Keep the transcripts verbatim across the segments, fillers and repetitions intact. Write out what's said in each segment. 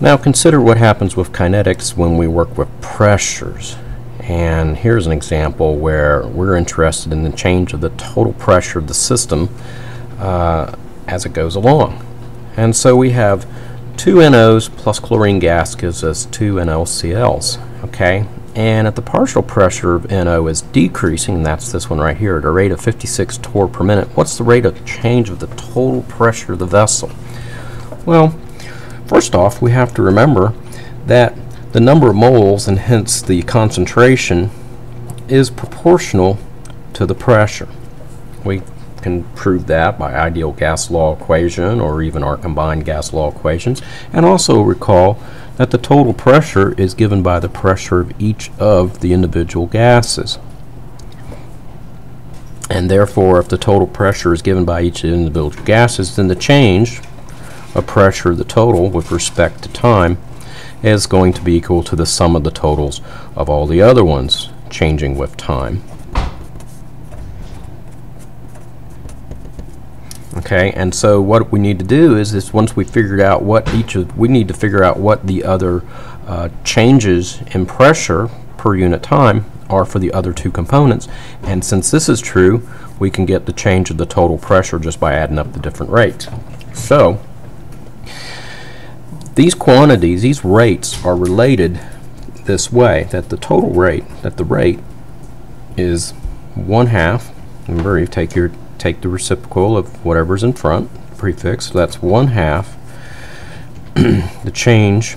Now consider what happens with kinetics when we work with pressures. And here's an example where we're interested in the change of the total pressure of the system uh, as it goes along. And so we have two N Os plus chlorine gas gives us two N O C Ls, okay? And if the partial pressure of N O is decreasing, that's this one right here, at a rate of fifty-six torr per minute, what's the rate of change of the total pressure of the vessel? Well, first off, we have to remember that the number of moles, and hence the concentration, is proportional to the pressure. We can prove that by ideal gas law equation or even our combined gas law equations. And also recall that the total pressure is given by the pressure of each of the individual gases. And therefore, if the total pressure is given by each of the individual gases, then the change of pressure of the total with respect to time is going to be equal to the sum of the totals of all the other ones changing with time. Okay, and so what we need to do is, is once we figured out what each of, we need to figure out what the other uh, changes in pressure per unit time are for the other two components. And since this is true, we can get the change of the total pressure just by adding up the different rates. So these quantities, these rates, are related this way, that the total rate, that the rate is one half. Remember, you take your take the reciprocal of whatever's in front, prefix, so that's one half the change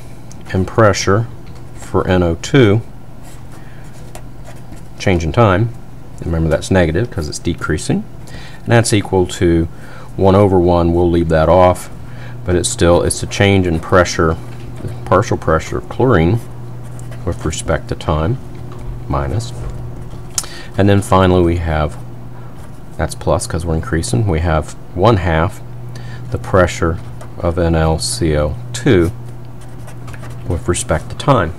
in pressure for N O two, change in time. Remember, that's negative because it's decreasing, and that's equal to one over one. We'll leave that off, but it's still, it's the change in pressure, partial pressure of chlorine with respect to time, minus. And then finally we have, that's plus because we're increasing, we have one half the pressure of N L Cl two with respect to time.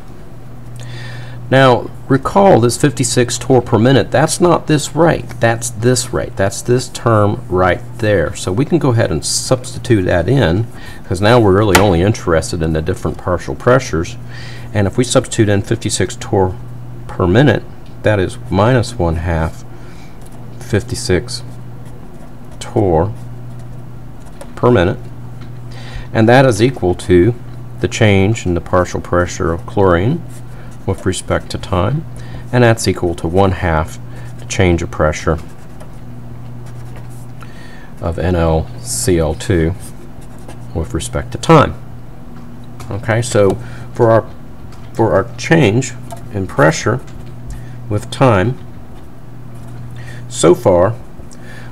Now recall this fifty-six torr per minute, that's not this rate, that's this rate, that's this term right there. So we can go ahead and substitute that in, because now we're really only interested in the different partial pressures. And if we substitute in fifty-six torr per minute, that is minus one half fifty-six torr per minute, and that is equal to the change in the partial pressure of chlorine with respect to time, and that's equal to one half the change of pressure of N L C l two with respect to time. Okay, so for our for our change in pressure with time, so far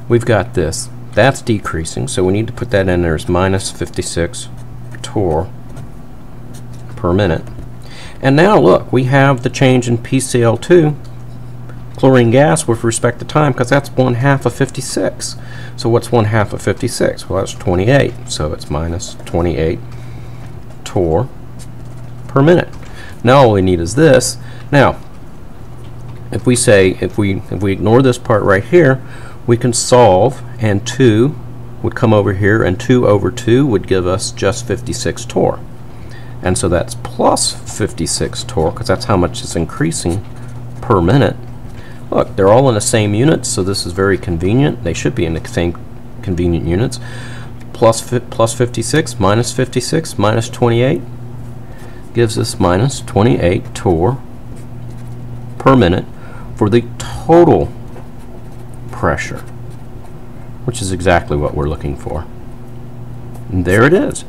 we've got this, that's decreasing, so we need to put that in there as minus fifty-six torr per minute. And now look, we have the change in P C l two, chlorine gas, with respect to time, because that's one half of fifty-six. So what's one half of fifty-six? Well, that's twenty-eight, so it's minus twenty-eight torr per minute. Now all we need is this. Now if we say, if we if we ignore this part right here, we can solve, and two would come over here, and two over two would give us just fifty-six torr. And so that's plus fifty-six torr, because that's how much it's increasing per minute. Look, they're all in the same units, so this is very convenient. They should be in the same convenient units. Plus, fi plus fifty-six, minus fifty-six, minus twenty-eight, gives us minus twenty-eight torr per minute for the total pressure, which is exactly what we're looking for. And there it is.